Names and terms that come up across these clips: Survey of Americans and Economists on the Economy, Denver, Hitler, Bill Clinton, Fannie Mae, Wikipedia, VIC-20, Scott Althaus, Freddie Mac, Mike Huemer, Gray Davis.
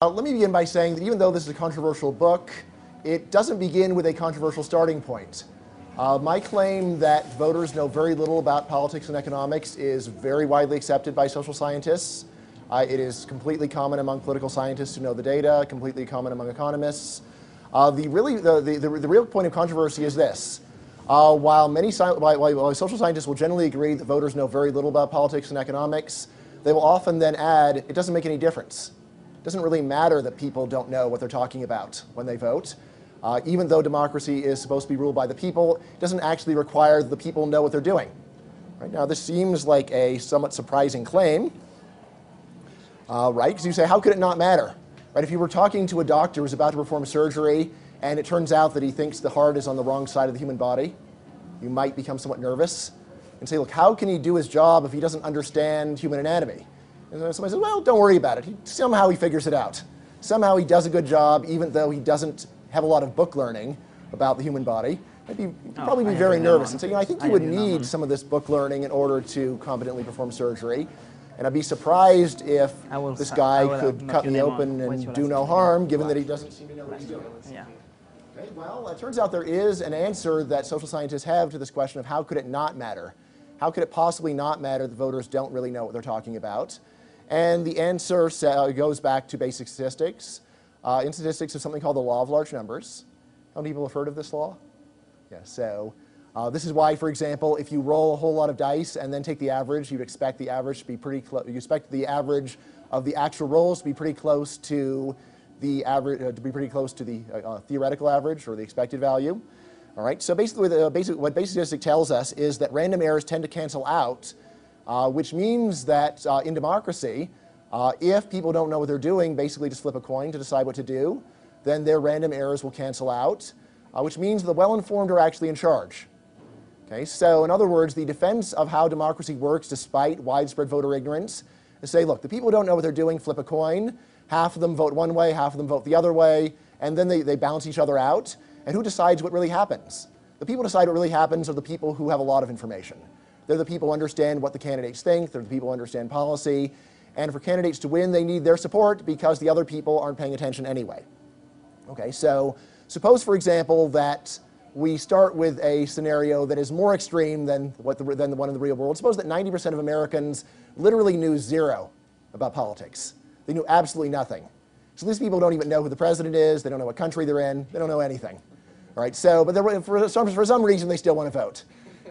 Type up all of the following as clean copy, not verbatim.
Let me begin by saying that even though this is a controversial book, it doesn't begin with a controversial starting point. My claim that voters know very little about politics and economics is very widely accepted by social scientists. It is completely common among political scientists who know the data, completely common among economists. The real point of controversy is this. While social scientists will generally agree that voters know very little about politics and economics, they will often then add, it doesn't make any difference. It doesn't really matter that people don't know what they're talking about when they vote. Even though democracy is supposed to be ruled by the people, it doesn't actually require that the people know what they're doing. Right? Now, this seems like a somewhat surprising claim, right? Because you say, how could it not matter? Right? If you were talking to a doctor who's about to perform surgery, and it turns out that he thinks the heart is on the wrong side of the human body, you might become somewhat nervous and say, look, how can he do his job if he doesn't understand human anatomy? And somebody says, well, don't worry about it. Somehow he figures it out. Somehow he does a good job, even though he doesn't have a lot of book learning about the human body. You'd probably be very nervous and say, you know, I think you would need some of this book learning in order to competently perform surgery. And I'd be surprised if this guy could cut me open and do no harm, given that he doesn't seem to know what he's doing. Yeah. Okay, well, it turns out there is an answer that social scientists have to this question of how could it not matter? How could it possibly not matter that voters don't really know what they're talking about? And the answer goes back to basic statistics. In statistics, there's something called the law of large numbers. How many people have heard of this law? Yeah, so this is why, for example, if you roll a whole lot of dice and then take the average, you'd expect the average to be pretty close. You expect the average of the actual rolls to be pretty close to the average, theoretical average or the expected value. All right. So basically, what basic statistic tells us is that random errors tend to cancel out, which means that in democracy, if people don't know what they're doing, basically just flip a coin to decide what to do, then their random errors will cancel out, which means the well-informed are actually in charge. Okay, so in other words, the defense of how democracy works despite widespread voter ignorance is say, look, the people who don't know what they're doing flip a coin, half of them vote one way, half of them vote the other way, and then they bounce each other out, and who decides what really happens? The people who decide what really happens are the people who have a lot of information. They're the people who understand what the candidates think, they're the people who understand policy, and for candidates to win, they need their support because the other people aren't paying attention anyway. Okay, so suppose, for example, that we start with a scenario that is more extreme than the one in the real world. Suppose that 90% of Americans literally knew zero about politics. They knew absolutely nothing. So these people don't even know who the president is. They don't know what country they're in. They don't know anything. All right, so, but for some reason, they still want to vote.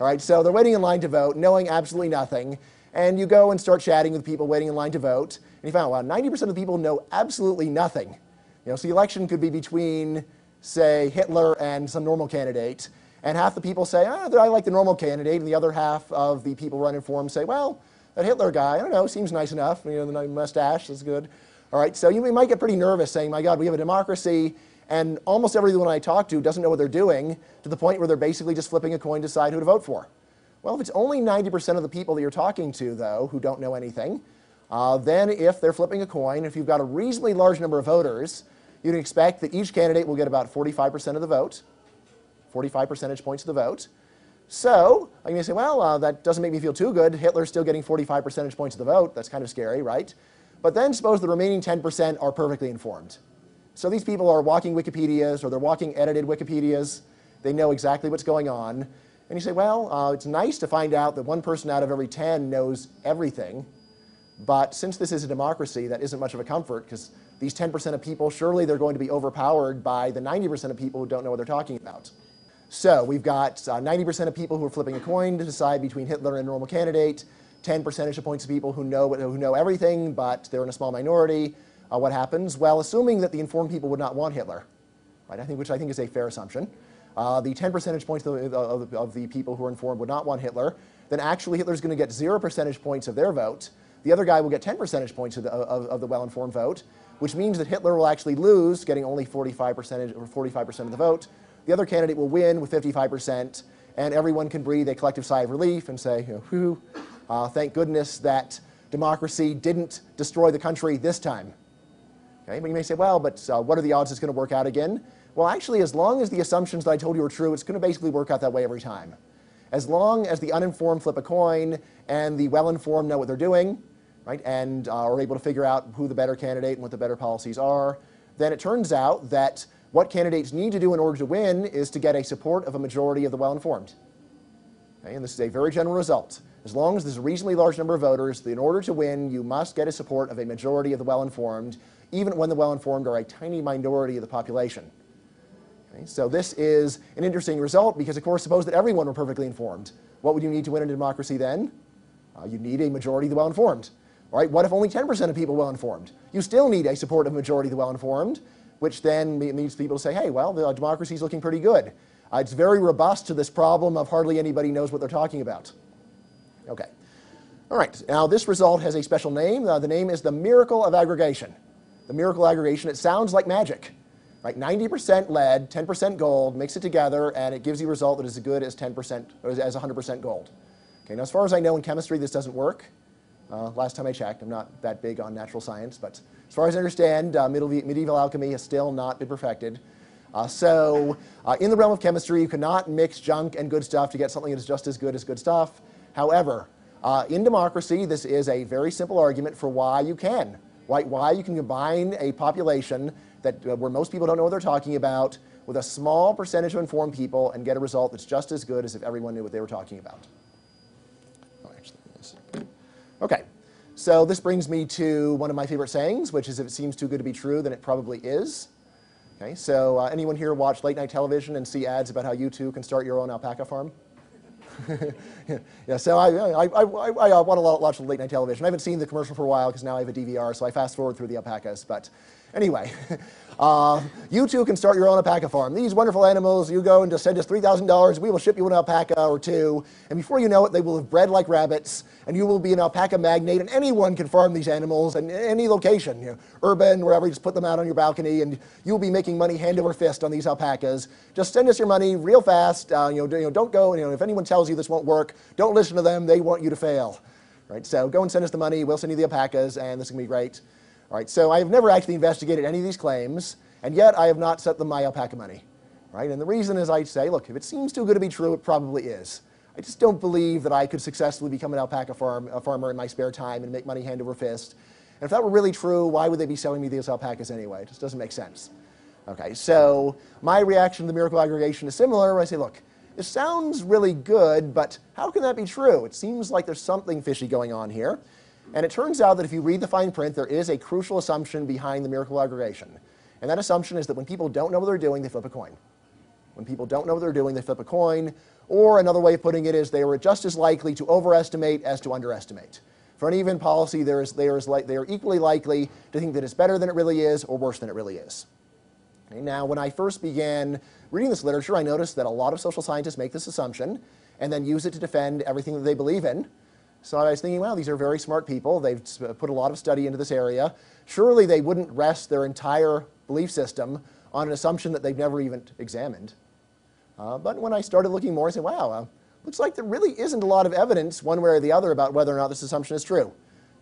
All right, so they're waiting in line to vote, knowing absolutely nothing. And you go and start chatting with people waiting in line to vote. And you find out, wow, 90% of the people know absolutely nothing. You know, so the election could be between, say, Hitler and some normal candidate, and half the people say, oh, I like the normal candidate, and the other half of the people running for him say, well, that Hitler guy, I don't know, seems nice enough, you know, the mustache is good. All right, so you might get pretty nervous saying, my God, we have a democracy, and almost everyone I talk to doesn't know what they're doing, to the point where they're basically just flipping a coin to decide who to vote for. Well, if it's only 90% of the people that you're talking to, though, who don't know anything, then if they're flipping a coin, if you've got a reasonably large number of voters, you'd expect that each candidate will get about 45% of the vote, 45 percentage points of the vote. So I'm going to say, well, that doesn't make me feel too good. Hitler's still getting 45 percentage points of the vote. That's kind of scary, right? But then suppose the remaining 10% are perfectly informed. So these people are walking Wikipedias, or they're walking edited Wikipedias. They know exactly what's going on. And you say, well, it's nice to find out that one person out of every 10 knows everything. But since this is a democracy, that isn't much of a comfort, because these 10% of people, surely they're going to be overpowered by the 90% of people who don't know what they're talking about. So we've got 90% of people who are flipping a coin to decide between Hitler and a normal candidate, 10 percentage points of people who know everything, but they're in a small minority. What happens? Well, assuming that the informed people would not want Hitler, right? Which I think is a fair assumption. The 10 percentage points of the people who are informed would not want Hitler, then actually Hitler's going to get 0 percentage points of their vote. The other guy will get 10 percentage points of the well-informed vote, which means that Hitler will actually lose, getting only 45% of the vote. The other candidate will win with 55%, and everyone can breathe a collective sigh of relief and say, whew, thank goodness that democracy didn't destroy the country this time. Okay? But you may say, well, but what are the odds it's going to work out again? Well, actually, as long as the assumptions that I told you are true, it's going to basically work out that way every time. As long as the uninformed flip a coin and the well-informed know what they're doing, right, and are able to figure out who the better candidate and what the better policies are, then it turns out that what candidates need to do in order to win is to get a support of a majority of the well-informed. Okay, and this is a very general result. As long as there's a reasonably large number of voters, in order to win, you must get a support of a majority of the well-informed, even when the well-informed are a tiny minority of the population. Okay, so this is an interesting result because, of course, suppose that everyone were perfectly informed. What would you need to win in a democracy then? You need a majority of the well-informed. All right, what if only 10% of people are well-informed? You still need a supportive majority of the well-informed, which then leads people to say, hey, well, the democracy is looking pretty good. It's very robust to this problem of hardly anybody knows what they're talking about. Okay. All right. Now, this result has a special name. The name is the miracle of aggregation. The miracle of aggregation, it sounds like magic. Right? 90% lead, 10% gold, mix it together, and it gives you a result that is as good as 10% or as 100% gold. Okay. Now, as far as I know, in chemistry, this doesn't work. Last time I checked, I'm not that big on natural science, but as far as I understand, medieval alchemy has still not been perfected. In the realm of chemistry, you cannot mix junk and good stuff to get something that is just as good stuff. However, in democracy, this is a very simple argument for why you can. Why you can combine a population that, where most people don't know what they're talking about with a small percentage of informed people and get a result that's just as good as if everyone knew what they were talking about. Oh, actually, yes. Okay, so this brings me to one of my favorite sayings, which is if it seems too good to be true, then it probably is. Okay, so anyone here watch late night television and see ads about how you too can start your own alpaca farm? Yeah, so I watch late night television. I haven't seen the commercial for a while because now I have a DVR, so I fast forward through the alpacas. But anyway, you too can start your own alpaca farm. These wonderful animals, you go and just send us $3,000. We will ship you an alpaca or two. And before you know it, they will have bred like rabbits. And you will be an alpaca magnate. And anyone can farm these animals in any location, you know, urban, wherever. You just put them out on your balcony. And you'll be making money hand over fist on these alpacas. Just send us your money real fast. Don't go. If anyone tells you this won't work, don't listen to them. They want you to fail. Right? So go and send us the money. We'll send you the alpacas. And this is going to be great. All right, so I have never actually investigated any of these claims, and yet I have not set them my alpaca money. Right? And the reason is I say, look, if it seems too good to be true, it probably is. I just don't believe that I could successfully become an alpaca farmer in my spare time and make money hand over fist. And if that were really true, why would they be selling me these alpacas anyway? It just doesn't make sense. Okay, so my reaction to the miracle aggregation is similar, where I say, look, this sounds really good, but how can that be true? It seems like there's something fishy going on here. And it turns out that if you read the fine print, there is a crucial assumption behind the miracle aggregation. And that assumption is that when people don't know what they're doing, they flip a coin. When people don't know what they're doing, they flip a coin. Or another way of putting it is they were just as likely to overestimate as to underestimate. For an even policy, they are equally likely to think that it's better than it really is or worse than it really is. Okay, now, when I first began reading this literature, I noticed that a lot of social scientists make this assumption and then use it to defend everything that they believe in. So I was thinking, wow, these are very smart people. They've put a lot of study into this area. Surely they wouldn't rest their entire belief system on an assumption that they've never even examined. But when I started looking more, I said, wow, looks like there really isn't a lot of evidence one way or the other about whether or not this assumption is true.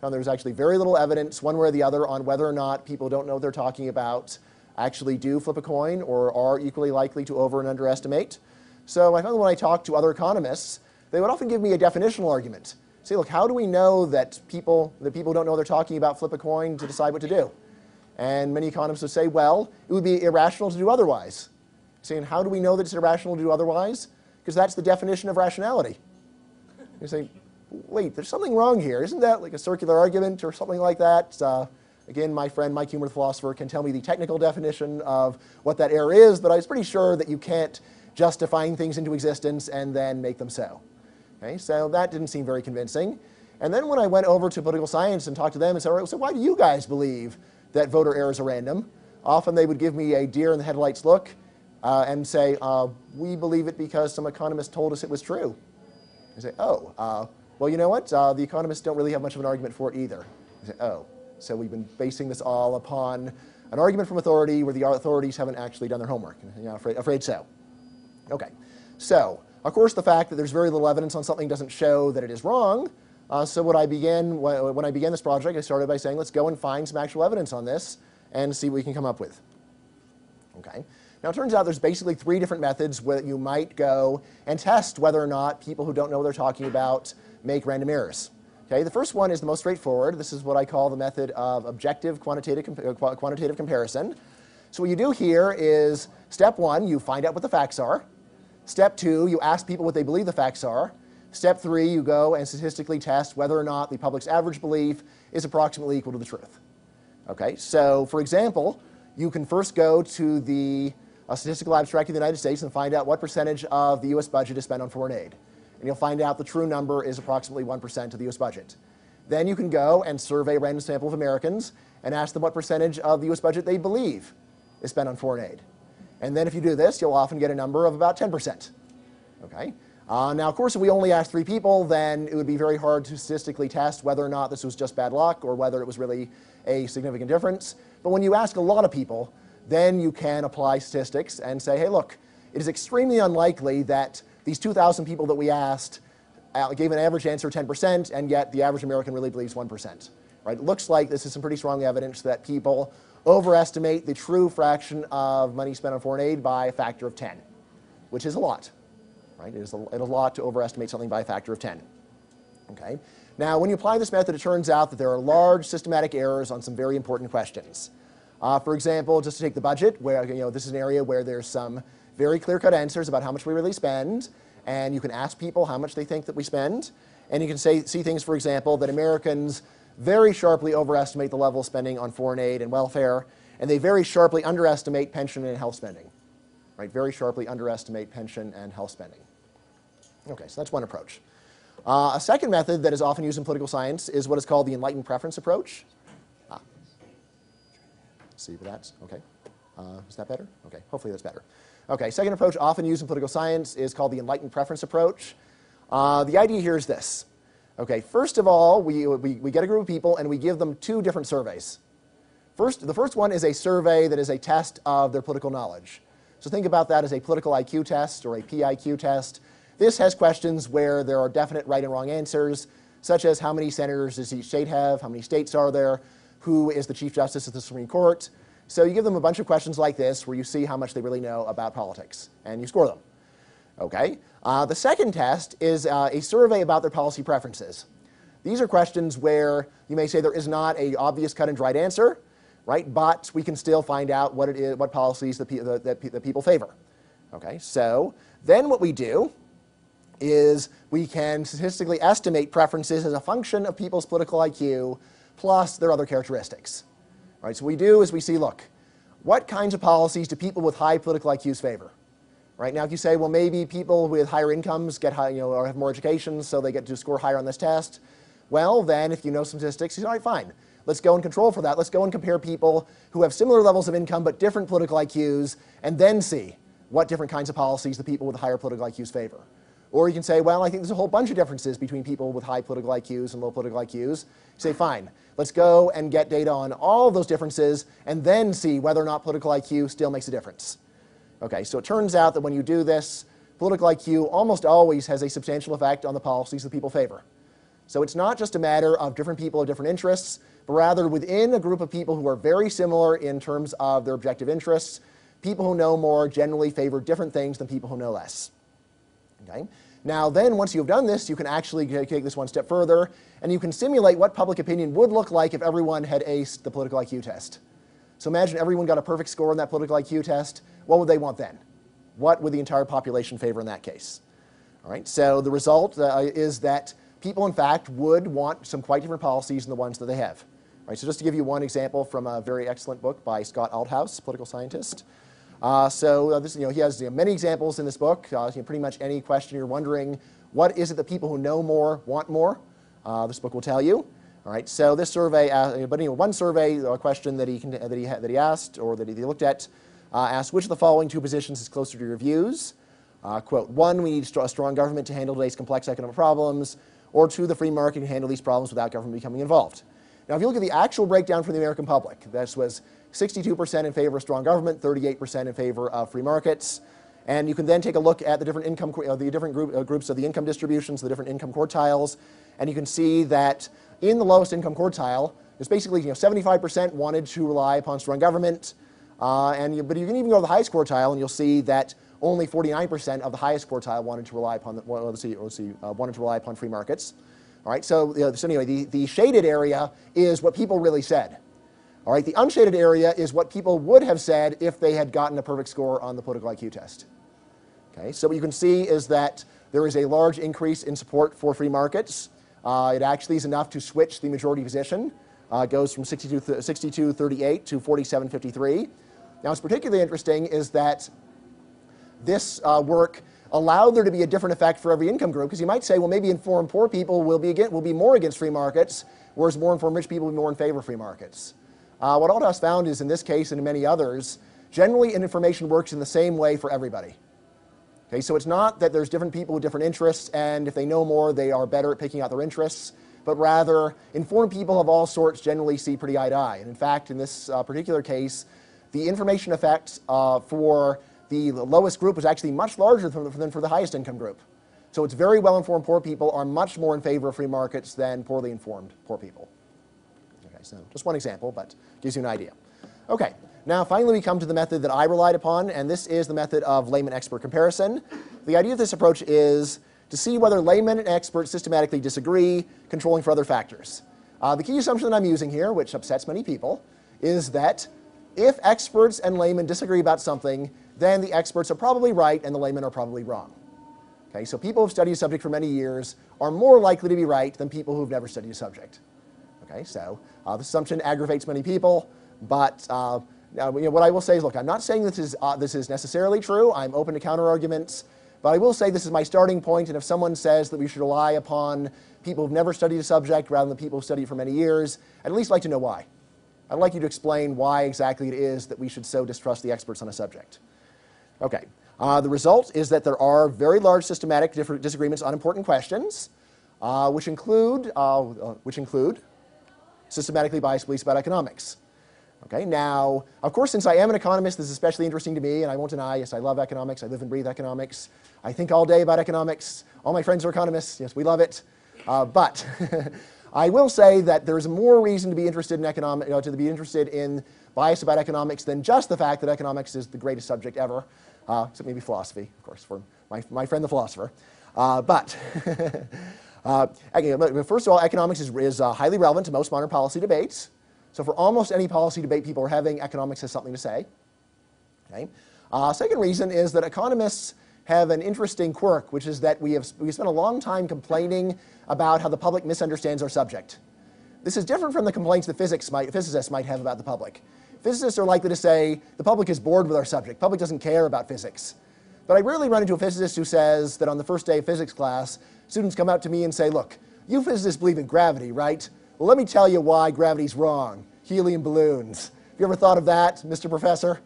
Now, there's actually very little evidence one way or the other on whether or not people don't know what they're talking about actually do flip a coin or are equally likely to over and underestimate. So I found that when I talked to other economists, they would often give me a definitional argument. Say, look, how do we know that people don't know they're talking about flip a coin to decide what to do? And many economists would say, well, it would be irrational to do otherwise. Saying, how do we know that it's irrational to do otherwise? Because that's the definition of rationality. You say, wait, there's something wrong here. Isn't that like a circular argument or something like that? Again, my friend Mike Huemer, the philosopher, can tell me the technical definition of what that error is, but I was pretty sure that you can't just define things into existence and then make them so. Okay, so that didn't seem very convincing. And then when I went over to political science and talked to them and said, all right, so why do you guys believe that voter errors are random? Often they would give me a deer in the headlights look and say, we believe it because some economist told us it was true. I say, oh, well, you know what? The economists don't really have much of an argument for it either. I say, oh, so we've been basing this all upon an argument from authority where the authorities haven't actually done their homework. You know, afraid so. Okay, so. Of course, the fact that there's very little evidence on something doesn't show that it is wrong. So what I began, when I began this project, I started by saying, let's go and find some actual evidence on this and see what we can come up with. Okay. Now, it turns out there's basically three different methods where you might go and test whether or not people who don't know what they're talking about make random errors. Okay, the first one is the most straightforward. This is what I call the method of objective quantitative comparison. So what you do here is, step one, you find out what the facts are. Step two, you ask people what they believe the facts are. Step three, you go and statistically test whether or not the public's average belief is approximately equal to the truth. Okay, so for example, you can first go to the Statistical Abstract of the United States and find out what percentage of the U.S. budget is spent on foreign aid. And you'll find out the true number is approximately 1% of the U.S. budget. Then you can go and survey a random sample of Americans and ask them what percentage of the U.S. budget they believe is spent on foreign aid. And then if you do this, you'll often get a number of about 10%. Okay? Now, of course, if we only asked three people, then it would be very hard to statistically test whether or not this was just bad luck or whether it was really a significant difference. But when you ask a lot of people, then you can apply statistics and say, hey, look, it is extremely unlikely that these 2,000 people that we asked gave an average answer 10%, and yet the average American really believes 1%. Right? It looks like this is some pretty strong evidence that people overestimate the true fraction of money spent on foreign aid by a factor of 10, which is a lot. Right? It is a lot to overestimate something by a factor of 10. Okay? Now, when you apply this method, it turns out that there are large systematic errors on some very important questions. For example, just to take the budget, where this is an area where there's some very clear-cut answers about how much we really spend, and you can ask people how much they think that we spend, and you can see things, for example, that Americans very sharply overestimate the level of spending on foreign aid and welfare, and they very sharply underestimate pension and health spending. Right? Very sharply underestimate pension and health spending. Okay, so that's one approach. A second method that is often used in political science is what is called the enlightened preference approach. See, but that's okay. Is that better? Okay, hopefully that's better. Okay, second approach often used in political science is called the enlightened preference approach. The idea here is this. Okay, first of all, we get a group of people and we give them two different surveys. The first one is a survey that is a test of their political knowledge. So think about that as a political IQ test or a PIQ test. This has questions where there are definite right and wrong answers, such as how many senators does each state have, how many states are there, who is the Chief Justice of the Supreme Court. So you give them a bunch of questions like this where you see how much they really know about politics, and you score them. Okay. The second test is a survey about their policy preferences. These are questions where you may say there is not an obvious cut-and-dried answer, right? But we can still find out what it is, what policies the people favor. Okay. So then what we do is we can statistically estimate preferences as a function of people's political IQ plus their other characteristics. All right, so what we do is we see, look, what kinds of policies do people with high political IQs favor? Right now, if you say, well, maybe people with higher incomes get high, or have more education, so they get to score higher on this test. Well, then, if you know some statistics, you say, all right, fine. Let's go and control for that. Let's go and compare people who have similar levels of income but different political IQs, and then see what different kinds of policies the people with higher political IQs favor. Or you can say, well, I think there's a whole bunch of differences between people with high political IQs and low political IQs. You say, fine, let's go and get data on all of those differences and then see whether or not political IQ still makes a difference. Okay, so it turns out that when you do this, political IQ almost always has a substantial effect on the policies that people favor. So it's not just a matter of different people of different interests, but rather within a group of people who are very similar in terms of their objective interests, people who know more generally favor different things than people who know less. Okay. Now then, once you've done this, you can actually take this one step further, and you can simulate what public opinion would look like if everyone had aced the political IQ test. So imagine everyone got a perfect score on that political IQ test. What would they want then? What would the entire population favor in that case? All right. So the result is that people, in fact, would want some quite different policies than the ones that they have. All right. So just to give you one example from a very excellent book by Scott Althaus, political scientist. He has many examples in this book. Pretty much any question you're wondering, what is it that people who know more want more? This book will tell you. All right. So this survey, one survey question that he asked or that he looked at, asked which of the following two positions is closer to your views? Quote: one, we need a strong government to handle today's complex economic problems, or two, the free market can handle these problems without government becoming involved. Now, if you look at the actual breakdown for the American public, this was 62% in favor of strong government, 38% in favor of free markets. And you can then take a look at the different groups of the income distributions, the different income quartiles. And you can see that in the lowest income quartile, it's basically 75% wanted to rely upon strong government. But you can even go to the highest quartile, and you'll see that only 49% of the highest quartile wanted to rely upon free markets. All right, so, so anyway, the shaded area is what people really said. All right, the unshaded area is what people would have said if they had gotten a perfect score on the political IQ test. Okay, so what you can see is that there is a large increase in support for free markets. It actually is enough to switch the majority position. It goes from 62-38 to 47-53. Now, what's particularly interesting is that this work allowed there to be a different effect for every income group, because you might say, well, maybe informed poor people will be more against free markets, whereas more informed rich people will be more in favor of free markets. What Althaus found is, in this case and in many others, generally information works in the same way for everybody. Okay, so it's not that there's different people with different interests, and if they know more, they are better at picking out their interests, but rather informed people of all sorts generally see pretty eye to eye. And in fact, in this particular case, the information effect for the lowest group was actually much larger than for the highest income group. So it's very well-informed poor people are much more in favor of free markets than poorly informed poor people. Okay, so just one example, but gives you an idea. Okay. Now, finally, we come to the method that I relied upon, and this is the method of layman-expert comparison. The idea of this approach is to see whether laymen and experts systematically disagree, controlling for other factors. The key assumption that I'm using here, which upsets many people, is that if experts and laymen disagree about something, then the experts are probably right and the laymen are probably wrong. Okay, so people who've studied a subject for many years are more likely to be right than people who've never studied a subject. Okay, so this assumption aggravates many people, but you know, what I will say is, look, I'm not saying this is necessarily true. I'm open to counter-arguments. But I will say this is my starting point, and if someone says that we should rely upon people who've never studied a subject rather than people who've studied it for many years, I'd at least like to know why. I'd like you to explain why exactly it is that we should so distrust the experts on a subject. Okay. The result is that there are very large systematic disagreements on important questions, which include systematically biased beliefs about economics. Okay, now, of course, since I am an economist, this is especially interesting to me, and I won't deny, yes, I love economics, I live and breathe economics, I think all day about economics, all my friends are economists, yes, we love it, but I will say that there's more reason to be interested in bias about economics than just the fact that economics is the greatest subject ever, except maybe philosophy, of course, for my friend the philosopher, but first of all, economics is highly relevant to most modern policy debates. So for almost any policy debate people are having, economics has something to say. Okay. Second reason is that economists have an interesting quirk, which is that we spent a long time complaining about how the public misunderstands our subject. This is different from the complaints that physicists might have about the public. Physicists are likely to say, the public is bored with our subject. The public doesn't care about physics. But I rarely run into a physicist who says that on the first day of physics class, students come out to me and say, look, you physicists believe in gravity, right? Well, let me tell you why gravity's wrong. Helium balloons. Have you ever thought of that, Mr. Professor?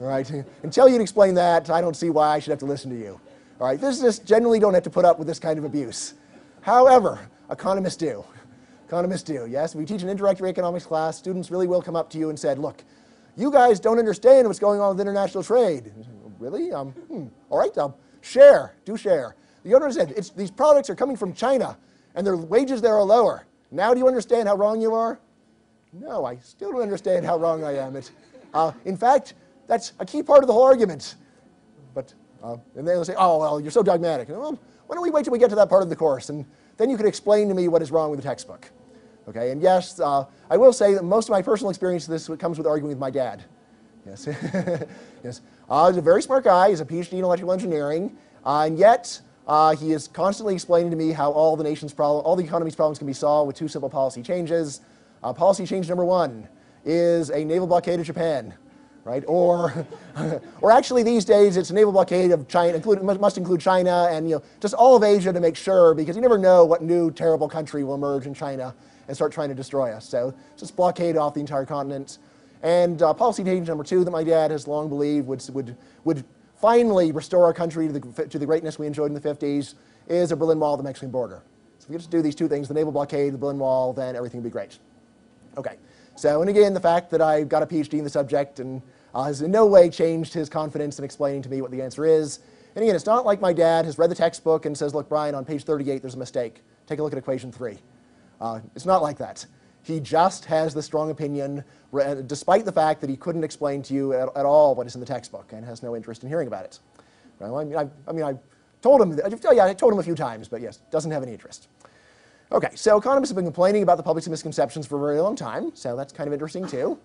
All right. Until you'd explain that, I don't see why I should have to listen to you. All right. Physicists generally don't have to put up with this kind of abuse. However, economists do. Economists do. Yes, we teach an introductory economics class. Students really will come up to you and said, "Look, you guys don't understand what's going on with international trade." Really? All right. Share. Do share. You don't understand. These products are coming from China, and their wages there are lower. Now do you understand how wrong you are? No, I still don't understand how wrong I am. In fact, that's a key part of the whole argument. But, and then they'll say, oh, well, you're so dogmatic. Well, why don't we wait till we get to that part of the course, and then you can explain to me what is wrong with the textbook. Okay, and yes, I will say that most of my personal experience of this comes with arguing with my dad. Yes, yes. He's a very smart guy. He's a PhD in electrical engineering, and yet, he is constantly explaining to me how all the economy's problems can be solved with two simple policy changes. Policy change number one is a naval blockade of Japan, right? Or, or actually these days it's a naval blockade of China, must include China and just all of Asia to make sure, because you never know what new terrible country will emerge in China and start trying to destroy us. So just blockade off the entire continent. And policy change number two that my dad has long believed would finally restore our country to the greatness we enjoyed in the 50s is a Berlin Wall at the Mexican border. So if we just do these two things, the naval blockade, the Berlin Wall, then everything would be great. Okay, so and again, the fact that I got a PhD in the subject and has in no way changed his confidence in explaining to me what the answer is. And again, it's not like my dad has read the textbook and says, look, Brian, on page 38 there's a mistake. Take a look at equation 3. It's not like that. He just has the strong opinion, despite the fact that he couldn't explain to you at all what is in the textbook and has no interest in hearing about it. Well, I mean, I told him a few times, but yes, doesn't have any interest. Okay, so economists have been complaining about the public's misconceptions for a very long time, so that's kind of interesting too.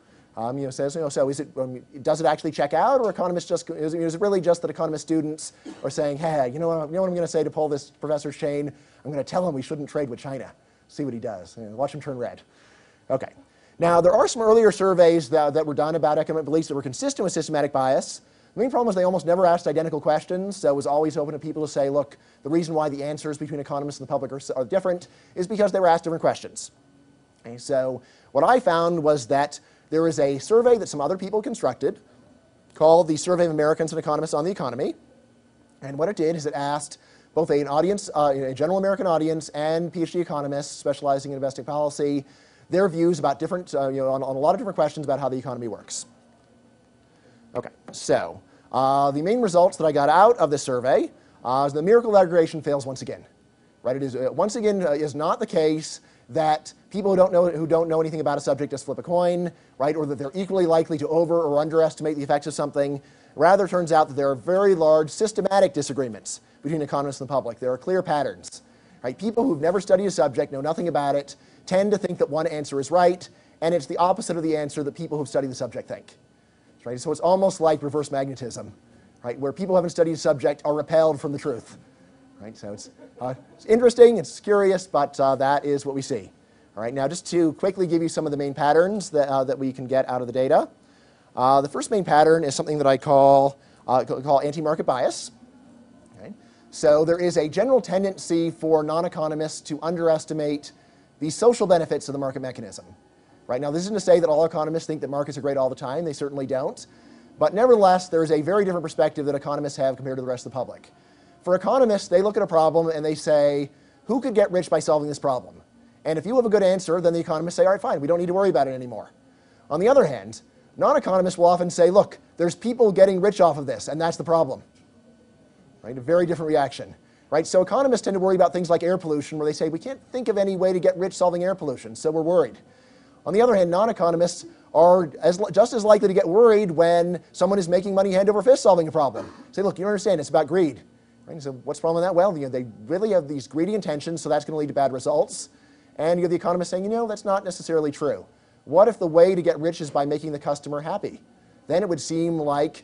So is it, does it actually check out, or economists just, is it really just that economist students are saying, hey, you know what I'm going to say to pull this professor's chain? I'm going to tell him we shouldn't trade with China. See what he does. Watch him turn red. Okay. Now, there are some earlier surveys that were done about economic beliefs that were consistent with systematic bias. The main problem was they almost never asked identical questions, so it was always open to people to say, look, the reason why the answers between economists and the public are different is because they were asked different questions. Okay, so what I found was that there is a survey that some other people constructed called the Survey of Americans and Economists on the Economy. And what it did is it asked both an audience, a general American audience, and PhD economists specializing in domestic policy, their views about different, on a lot of different questions about how the economy works. Okay, so the main results that I got out of this survey is the miracle of aggregation fails once again. Right? It is once again is not the case that people who don't know anything about a subject just flip a coin, right? Or that they're equally likely to over or underestimate the effects of something. Rather, it turns out that there are very large systematic disagreements between economists and the public. There are clear patterns, right? People who've never studied a subject, know nothing about it, tend to think that one answer is right, and it's the opposite of the answer that people who've studied the subject think, right? So it's almost like reverse magnetism, right? Where people who haven't studied a subject are repelled from the truth, right? So it's interesting, it's curious, but that is what we see. All right, now just to quickly give you some of the main patterns that we can get out of the data. The first main pattern is something that I call anti-market bias. Okay? So there is a general tendency for non-economists to underestimate the social benefits of the market mechanism. Right? Now, this isn't to say that all economists think that markets are great all the time. They certainly don't. But nevertheless, there is a very different perspective that economists have compared to the rest of the public. For economists, they look at a problem and they say, who could get rich by solving this problem? And if you have a good answer, then the economists say, all right, fine, we don't need to worry about it anymore. On the other hand, non-economists will often say, look, there's people getting rich off of this, and that's the problem. Right? A very different reaction. Right? So economists tend to worry about things like air pollution, where they say, we can't think of any way to get rich solving air pollution, so we're worried. On the other hand, non-economists are just as likely to get worried when someone is making money hand over fist solving a problem. Say, look, you don't understand, it's about greed. Right? So what's wrong with that? Well, they really have these greedy intentions, so that's going to lead to bad results. And you have the economist saying, that's not necessarily true. What if the way to get rich is by making the customer happy? Then it would seem like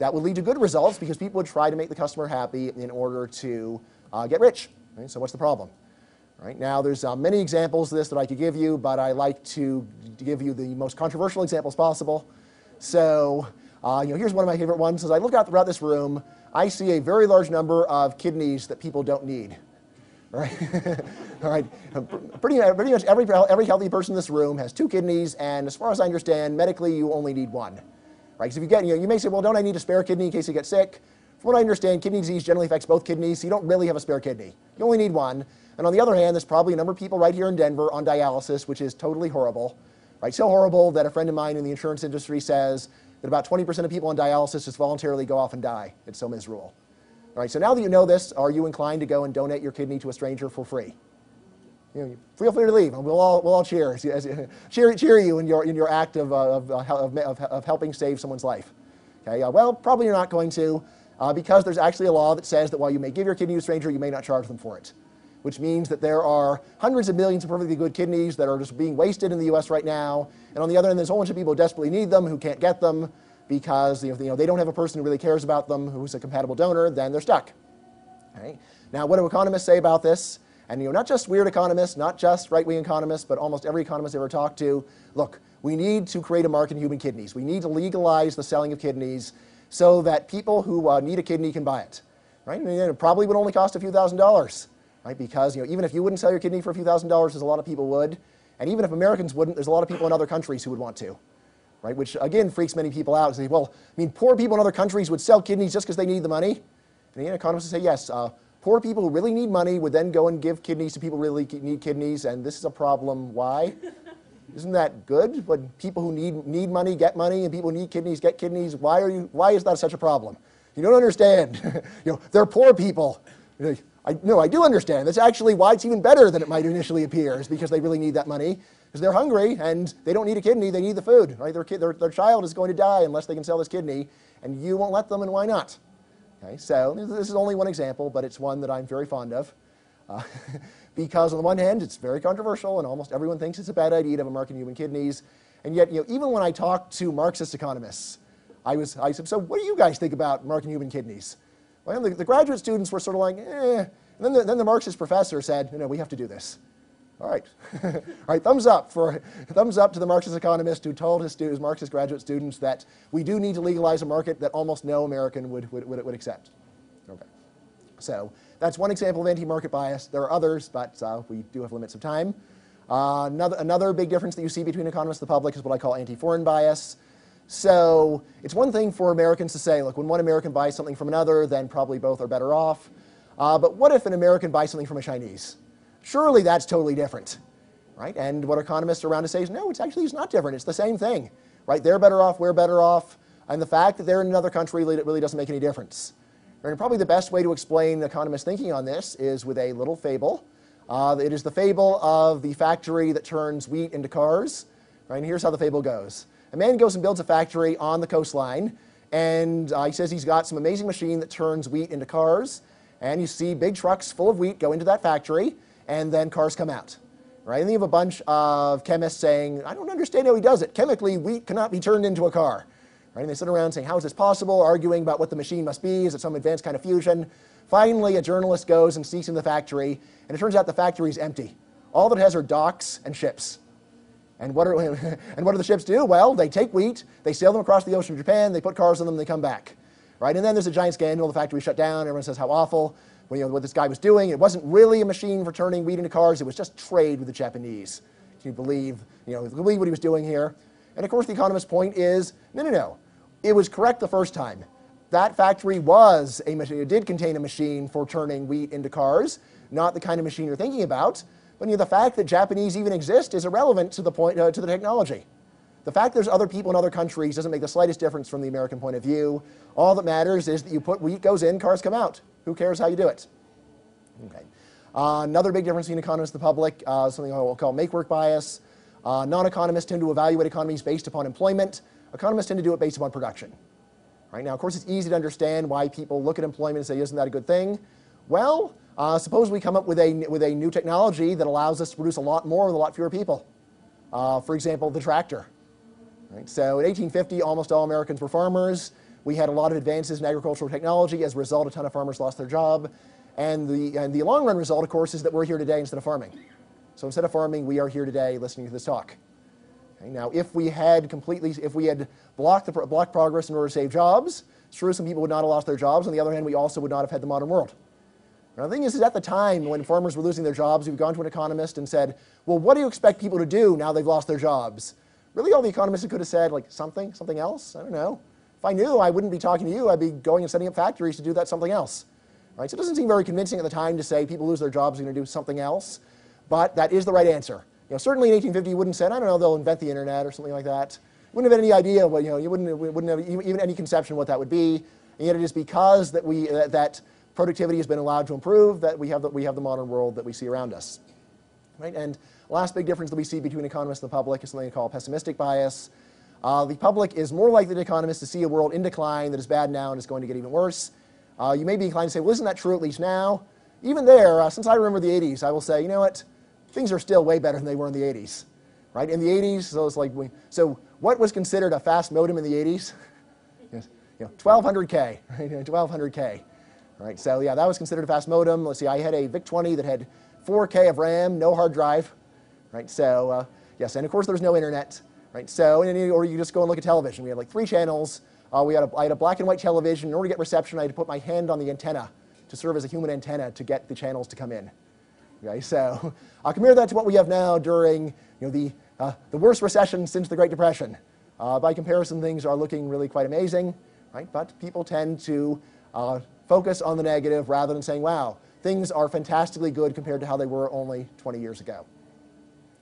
that would lead to good results because people would try to make the customer happy in order to get rich. Right? So what's the problem? Right? Now, there's many examples of this that I could give you, but I like to give you the most controversial examples possible. So here's one of my favorite ones. As I look out throughout this room, I see a very large number of kidneys that people don't need. Right? All right. Pretty much every healthy person in this room has 2 kidneys, and as far as I understand, medically you only need 1. Right? Because if you get, you may say, well, don't I need a spare kidney in case you get sick? From what I understand, kidney disease generally affects both kidneys, so you don't really have a spare kidney. You only need 1. And on the other hand, there's probably a number of people right here in Denver on dialysis, which is totally horrible. Right? So horrible that a friend of mine in the insurance industry says that about 20% of people on dialysis just voluntarily go off and die. It's so miserable. All right, so now that you know this, are you inclined to go and donate your kidney to a stranger for free? Feel free to leave, and we'll all cheer, cheer you in your act of helping save someone's life. Okay, well, probably you're not going to, because there's actually a law that says that while you may give your kidney to a stranger, you may not charge them for it, which means that there are hundreds of millions of perfectly good kidneys that are just being wasted in the U.S. right now, and on the other hand, there's a whole bunch of people who desperately need them who can't get them, because they don't have a person who really cares about them who's a compatible donor, then they're stuck. All right? Now, what do economists say about this? And not just weird economists, not just right-wing economists, but almost every economist I've ever talked to, look, we need to create a market in human kidneys. We need to legalize the selling of kidneys so that people who need a kidney can buy it. Right? And it probably would only cost a few $1,000s, right? Because even if you wouldn't sell your kidney for a few $1,000s, as a lot of people would, and even if Americans wouldn't, there's a lot of people in other countries who would want to. Right, which again freaks many people out and say, well, poor people in other countries would sell kidneys just because they need the money. And economists say, yes, poor people who really need money would then go and give kidneys to people who really need kidneys, and this is a problem. Why? Isn't that good? When people who need money get money, and people who need kidneys get kidneys, why is that such a problem? You don't understand. They're poor people. No, I do understand. That's actually why it's even better than it might initially appear, is because they really need that money. Because they're hungry, and they don't need a kidney, they need the food. Right? Their child is going to die unless they can sell this kidney, and you won't let them, and why not? Okay, so this is only one example, but it's one that I'm very fond of. because on the one hand, it's very controversial, and almost everyone thinks it's a bad idea to have a market in human kidneys. And yet, even when I talk to Marxist economists, I said, so what do you guys think about market in human kidneys? Well, the graduate students were sort of like, eh. And then the Marxist professor said, we have to do this. All right. All right, thumbs up to the Marxist economist who told his Marxist graduate students that we do need to legalize a market that almost no American would accept. Okay. So that's one example of anti-market bias. There are others, but we do have limits of time. Another big difference that you see between economists and the public is what I call anti-foreign bias. So it's one thing for Americans to say, look, when one American buys something from another, then probably both are better off. But what if an American buys something from a Chinese? Surely that's totally different, right? And what economists are around to say is, no, it's not different. It's the same thing, right? They're better off, we're better off. And the fact that they're in another country really doesn't make any difference. And probably the best way to explain economists' thinking on this is with a little fable. It is the fable of the factory that turns wheat into cars, right? And here's how the fable goes. A man goes and builds a factory on the coastline, and he says he's got some amazing machine that turns wheat into cars. And you see big trucks full of wheat go into that factory, and then cars come out, right? And then you have a bunch of chemists saying, I don't understand how he does it. Chemically, wheat cannot be turned into a car, right? And they sit around saying, how is this possible? Arguing about what the machine must be. Is it some advanced kind of fusion? Finally, a journalist goes and sneaks into the factory, and it turns out the factory is empty. All that it has are docks and ships. And what do the ships do? Well, they take wheat, they sail them across the ocean to Japan, they put cars on them, and they come back, right? And then there's a giant scandal. The factory shut down. Everyone says how awful. Well, what this guy was doing, it wasn't really a machine for turning wheat into cars. It was just trade with the Japanese. Can you believe, believe what he was doing here? And, of course, the economist's point is, no. It was correct the first time. That factory was a machine. It did contain a machine for turning wheat into cars, not the kind of machine you're thinking about. But the fact that Japanese even exist is irrelevant to the point, to the technology. The fact there's other people in other countries doesn't make the slightest difference from the American point of view. All that matters is that you put wheat goes in, cars come out. Who cares how you do it? Okay. Another big difference between economists and the public, something I'll call make-work bias. Non-economists tend to evaluate economies based upon employment. Economists tend to do it based upon production. Right now, of course, it's easy to understand why people look at employment and say, isn't that a good thing? Well, suppose we come up with a new technology that allows us to produce a lot more with a lot fewer people. For example, the tractor. Right? So in 1850, almost all Americans were farmers. We had a lot of advances in agricultural technology. As a result, a ton of farmers lost their job. And the long-run result, of course, is that we're here today instead of farming. So instead of farming, we are here today listening to this talk. Okay, now, if we had blocked progress in order to save jobs, it's true some people would not have lost their jobs. On the other hand, we also would not have had the modern world. Now, the thing is at the time when farmers were losing their jobs, we've gone to an economist and said, well, what do you expect people to do now they've lost their jobs? Really, all the economists could have said, like, something else? I don't know. If I knew, I wouldn't be talking to you. I'd be going and setting up factories to do that something else. Right? So it doesn't seem very convincing at the time to say people lose their jobs, are going to do something else. But that is the right answer. Certainly in 1850, you wouldn't have said, I don't know, they'll invent the internet or something like that. You wouldn't have had any idea. You wouldn't have even any conception of what that would be. And yet it is because that that productivity has been allowed to improve that we have the modern world that we see around us. Right? And last big difference that we see between economists and the public is something we call pessimistic bias. The public is more likely than economists to see a world in decline that is bad now and is going to get even worse. You may be inclined to say, well, isn't that true at least now? Even there, since I remember the 80s, I will say, you know what? Things are still way better than they were in the 80s. Right? In the 80s, so what was considered a fast modem in the 80s? 1200K, right? 1200K. Right? So yeah, that was considered a fast modem. Let's see, I had a VIC-20 that had 4K of RAM, no hard drive. Right? So yes, and of course there was no internet. Right? So, or you just go and look at television. We had like 3 channels. I had a black and white television. In order to get reception, I had to put my hand on the antenna to serve as a human antenna to get the channels to come in. Okay? So compare that to what we have now during the worst recession since the Great Depression. By comparison, things are looking really quite amazing. Right? But people tend to focus on the negative rather than saying, wow, things are fantastically good compared to how they were only 20 years ago.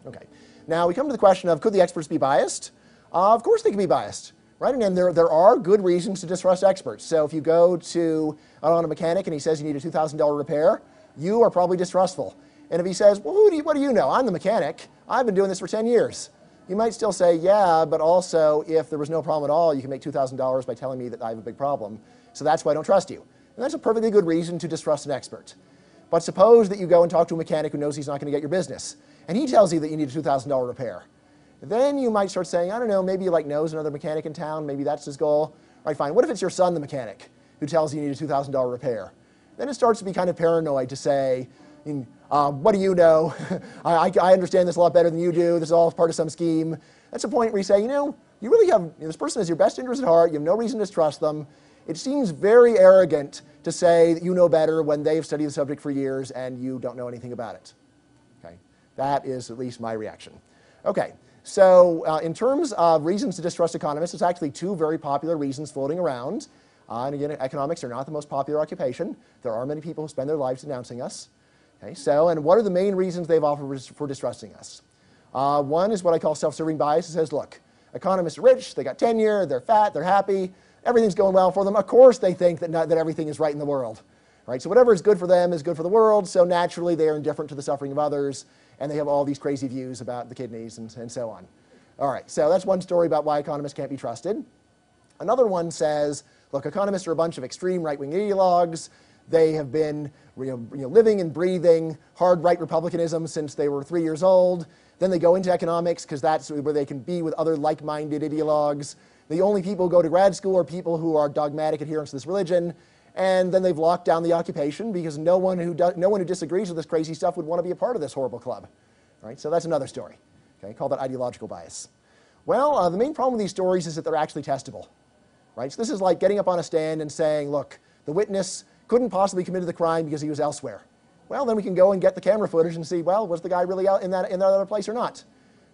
Okay. Now, we come to the question of, could the experts be biased? Of course they can be biased, right? And there are good reasons to distrust experts. So if you go to a mechanic and he says you need a $2,000 repair, you are probably distrustful. And if he says, well, what do you know? I'm the mechanic. I've been doing this for 10 years. You might still say, yeah, but also if there was no problem at all, you can make $2,000 by telling me that I have a big problem. So that's why I don't trust you. And that's a perfectly good reason to distrust an expert. But suppose that you go and talk to a mechanic who knows he's not going to get your business, and he tells you that you need a $2,000 repair. Then you might start saying, I don't know, maybe he like knows another mechanic in town, maybe that's his goal. All right, fine. What if it's your son, the mechanic, who tells you you need a $2,000 repair? Then it starts to be kind of paranoid to say, what do you know? I understand this a lot better than you do. This is all part of some scheme. That's a point where you say, you really have, this person has your best interest at heart. You have no reason to distrust them. It seems very arrogant to say that you know better when they've studied the subject for years and you don't know anything about it. Okay? That is at least my reaction. Okay. So in terms of reasons to distrust economists, there's actually two very popular reasons floating around. And again, economics are not the most popular occupation. There are many people who spend their lives denouncing us. Okay, so, and what are the main reasons they've offered for distrusting us? One is what I call self-serving bias. It says, look, economists are rich, they got tenure, they're fat, they're happy, everything's going well for them. Of course they think that, that everything is right in the world. Right? So whatever is good for them is good for the world, so naturally they are indifferent to the suffering of others. And they have all these crazy views about the kidneys and so on. All right, so that's one story about why economists can't be trusted. Another one says, look, economists are a bunch of extreme right-wing ideologues. They have been living and breathing hard right republicanism since they were 3 years old. Then they go into economics because that's where they can be with other like-minded ideologues. The only people who go to grad school are people who are dogmatic adherents to this religion. And then they've locked down the occupation because no one who disagrees with this crazy stuff would want to be a part of this horrible club. All right, so that's another story. Okay, call that ideological bias. Well, the main problem with these stories is that they're actually testable. Right? So this is like getting up on a stand and saying, look, the witness couldn't possibly commit the crime because he was elsewhere. Well, then we can go and get the camera footage and see, well, was the guy really out in that other place or not?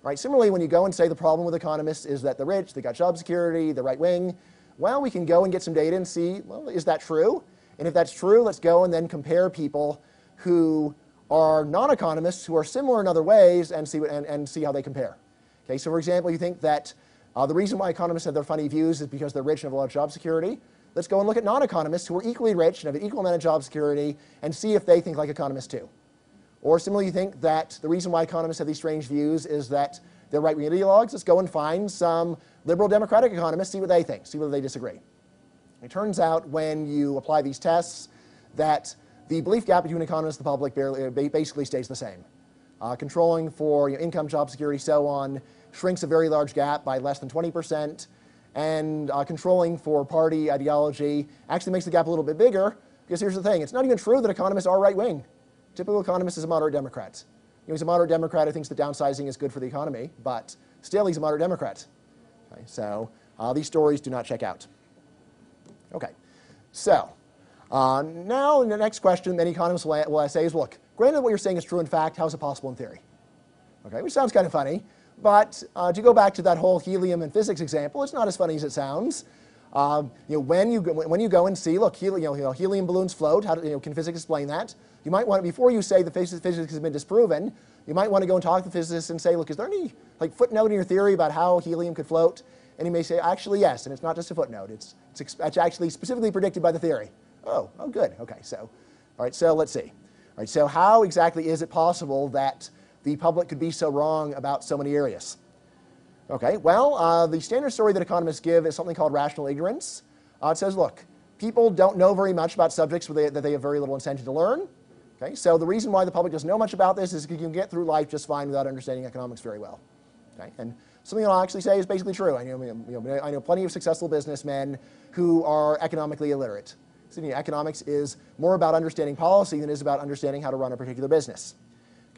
Right? Similarly, when you go and say the problem with economists is that they're rich, they got job security, the right wing, well, we can go and get some data and see, well, is that true? And if that's true, let's go and then compare people who are non-economists, who are similar in other ways, and see how they compare. Okay, so for example, you think that the reason why economists have their funny views is because they're rich and have a lot of job security. Let's go and look at non-economists who are equally rich and have an equal amount of job security and see if they think like economists too. Or similarly, you think that the reason why economists have these strange views is that they're right-wing ideologues. Let's go and find some liberal democratic economists, see what they think, see whether they disagree. It turns out when you apply these tests that the belief gap between economists and the public basically stays the same. Controlling for income, job security, so on, shrinks a very large gap by less than 20%. And controlling for party ideology actually makes the gap a little bit bigger, because here's the thing, it's not even true that economists are right-wing. Typical economist is a moderate Democrat. He's a moderate Democrat who thinks that downsizing is good for the economy, but still he's a moderate Democrat. Okay, so these stories do not check out. Okay, so now in the next question many economists will say is, look, granted what you're saying is true in fact, how is it possible in theory? Okay, which sounds kind of funny, but to go back to that whole helium and physics example, it's not as funny as it sounds. When you go and see, look, helium balloons float, how do, can physics explain that? You might want to, before you say the physics has been disproven, you might want to go and talk to the physicists and say, look, is there any footnote in your theory about how helium could float? And he may say, actually, yes, and it's not just a footnote. It's actually specifically predicted by the theory. Oh, good. Okay, so, all right, so let's see. All right, so how exactly is it possible that the public could be so wrong about so many areas? Okay, well, the standard story that economists give is something called rational ignorance. It says, look, people don't know very much about subjects that they have very little incentive to learn. Okay, so the reason why the public doesn't know much about this is because you can get through life just fine without understanding economics very well. Okay, and something I'll actually say is basically true. I know plenty of successful businessmen who are economically illiterate. So, economics is more about understanding policy than it is about understanding how to run a particular business.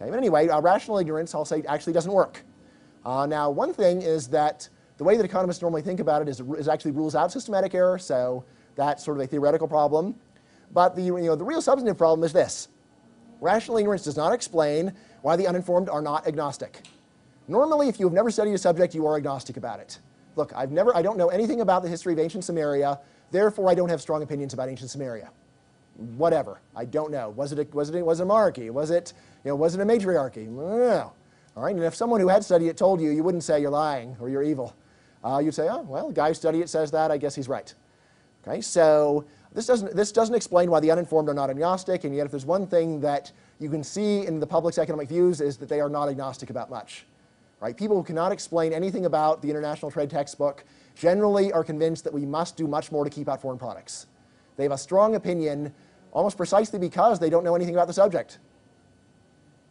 Okay, but anyway, rational ignorance, I'll say, actually doesn't work. Now, one thing is that the way that economists normally think about it is actually rules out systematic error, so that's sort of a theoretical problem. But the real substantive problem is this. Rational ignorance does not explain why the uninformed are not agnostic. Normally, if you have never studied a subject, you are agnostic about it. Look, I don't know anything about the history of ancient Samaria, therefore I don't have strong opinions about ancient Samaria. Whatever, I don't know. Was it a monarchy? Was it a matriarchy? No. All right, and if someone who had studied it told you, you wouldn't say you're lying or you're evil. You'd say, oh, well, the guy who studied it says that, I guess he's right. Okay, so this doesn't explain why the uninformed are not agnostic, and yet if there's one thing that you can see in the public's economic views is that they are not agnostic about much. Right? People who cannot explain anything about the international trade textbook generally are convinced that we must do much more to keep out foreign products. They have a strong opinion almost precisely because they don't know anything about the subject.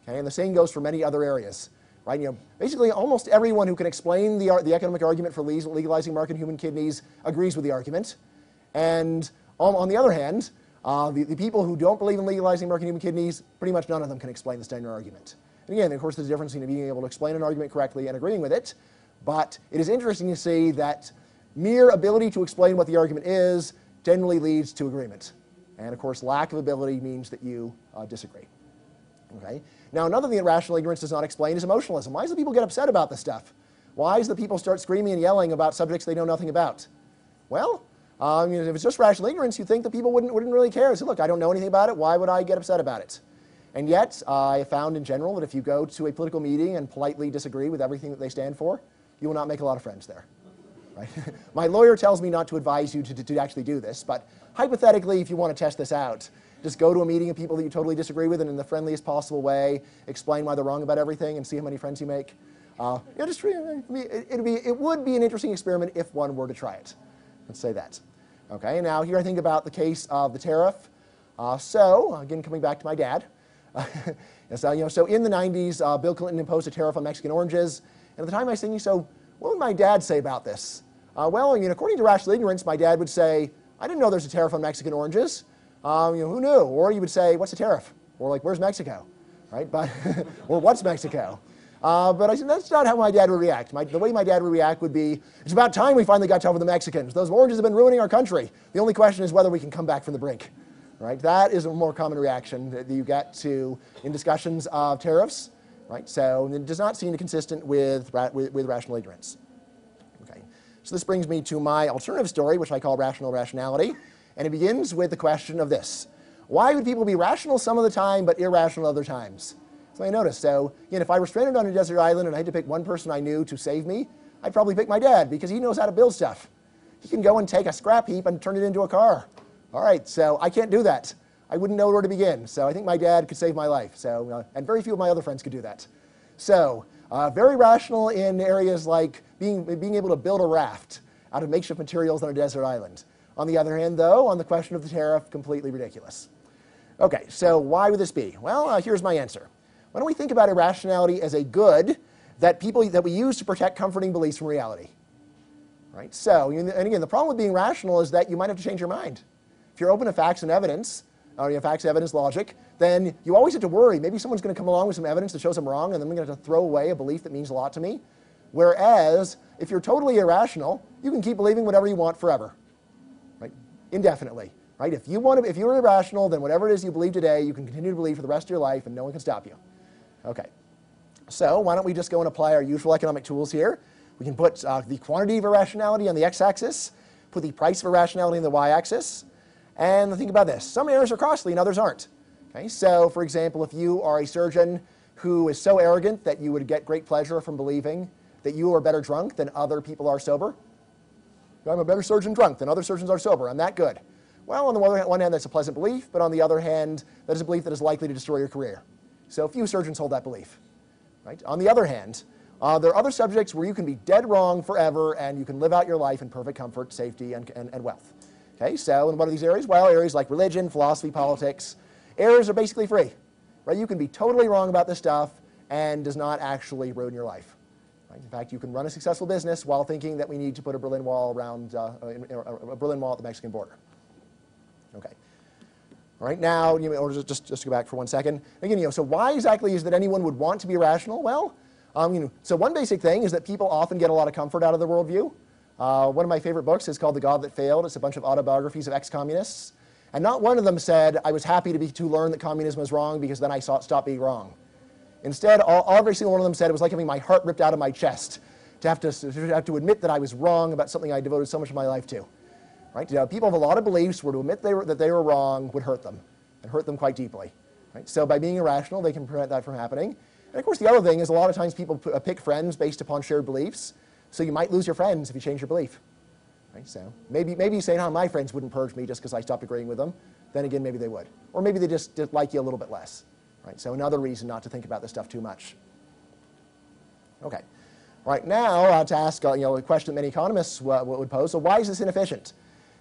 Okay, and the same goes for many other areas. Right? You know, basically, almost everyone who can explain the economic argument for legalizing market human kidneys agrees with the argument. And on the other hand, the people who don't believe in legalizing market human kidneys, pretty much none of them can explain the standard argument. And again, of course, there's a difference between being able to explain an argument correctly and agreeing with it. But it is interesting to see that mere ability to explain what the argument is generally leads to agreement. And of course, lack of ability means that you disagree. Okay? Now, another thing that rational ignorance does not explain is emotionalism. Why do the people get upset about this stuff? Why do the people start screaming and yelling about subjects they know nothing about? Well, you know, if it's just rational ignorance, you'd think that people wouldn't really care. So, look, I don't know anything about it. Why would I get upset about it? And yet, I found in general that if you go to a political meeting and politely disagree with everything that they stand for, you will not make a lot of friends there. Right? My lawyer tells me not to advise you to actually do this, but hypothetically, if you want to test this out, just go to a meeting of people that you totally disagree with and in the friendliest possible way, explain why they're wrong about everything and see how many friends you make. It would be an interesting experiment if one were to try it. Let's say that. Okay, now here I think about the case of the tariff. So, again, coming back to my dad. So in the 90s, Bill Clinton imposed a tariff on Mexican oranges. And at the time I was thinking, so what would my dad say about this? Well, I mean, according to rational ignorance, my dad would say, I didn't know there's a tariff on Mexican oranges. You know, who knew? Or you would say, what's a tariff? Or like, where's Mexico? Right? But or what's Mexico? But I said, that's not how my dad would react. The way my dad would react would be, it's about time we finally got tough with the Mexicans. Those oranges have been ruining our country. The only question is whether we can come back from the brink. Right? That is a more common reaction that you get to in discussions of tariffs. Right? So it does not seem consistent with rational ignorance. Okay. So this brings me to my alternative story, which I call rational rationality. And it begins with the question of this. Why would people be rational some of the time but irrational other times? So I noticed, so again, if I were stranded on a desert island and I had to pick one person I knew to save me, I'd probably pick my dad because he knows how to build stuff. He can go and take a scrap heap and turn it into a car. All right, so I can't do that. I wouldn't know where to begin. So I think my dad could save my life. So, and very few of my other friends could do that. So very rational in areas like being able to build a raft out of makeshift materials on a desert island. On the other hand, though, on the question of the tariff, completely ridiculous. Okay, so why would this be? Well, here's my answer. Why don't we think about irrationality as a good that we use to protect comforting beliefs from reality? Right? So, and again, the problem with being rational is that you might have to change your mind. If you're open to facts and evidence, or facts, evidence, logic, then you always have to worry. Maybe someone's going to come along with some evidence that shows I'm wrong, and then I'm going to have to throw away a belief that means a lot to me. Whereas, if you're totally irrational, you can keep believing whatever you want forever. Indefinitely, right? If you're irrational, then whatever it is you believe today, you can continue to believe for the rest of your life and no one can stop you. Okay, so why don't we just go and apply our usual economic tools here. We can put the quantity of irrationality on the x-axis, put the price of irrationality on the y-axis, and think about this. Some errors are costly and others aren't. Okay, so for example, if you are a surgeon who is so arrogant that you would get great pleasure from believing that you are better drunk than other people are sober, I'm a better surgeon drunk than other surgeons are sober. I'm that good. Well, on the one hand, that's a pleasant belief, but on the other hand, that is a belief that is likely to destroy your career. So few surgeons hold that belief. Right? On the other hand, there are other subjects where you can be dead wrong forever and you can live out your life in perfect comfort, safety, and wealth. Okay, so in what are these areas? Well, areas like religion, philosophy, politics. Errors are basically free. Right? You can be totally wrong about this stuff and does not actually ruin your life. In fact, you can run a successful business while thinking that we need to put a Berlin Wall around a Berlin Wall at the Mexican border. Okay. All right. Now, or just to go back for one second. Again, so why exactly is that anyone would want to be irrational? Well, so one basic thing is that people often get a lot of comfort out of their worldview. One of my favorite books is called The God That Failed. It's a bunch of autobiographies of ex-communists, and not one of them said, "I was happy to learn that communism was wrong because then I stopped being wrong." Instead, every single one of them said it was like having my heart ripped out of my chest to have to admit that I was wrong about something I devoted so much of my life to. Right? People have a lot of beliefs where to admit that they were wrong would hurt them, and hurt them quite deeply. Right? So by being irrational, they can prevent that from happening. And of course, the other thing is a lot of times people pick friends based upon shared beliefs, so you might lose your friends if you change your belief. Right? So maybe you say, no, my friends wouldn't purge me just because I stopped agreeing with them. Then again, maybe they would. Or maybe they just like you a little bit less. Right, so another reason not to think about this stuff too much. Okay, right now to ask a question that many economists would pose. So why is this inefficient?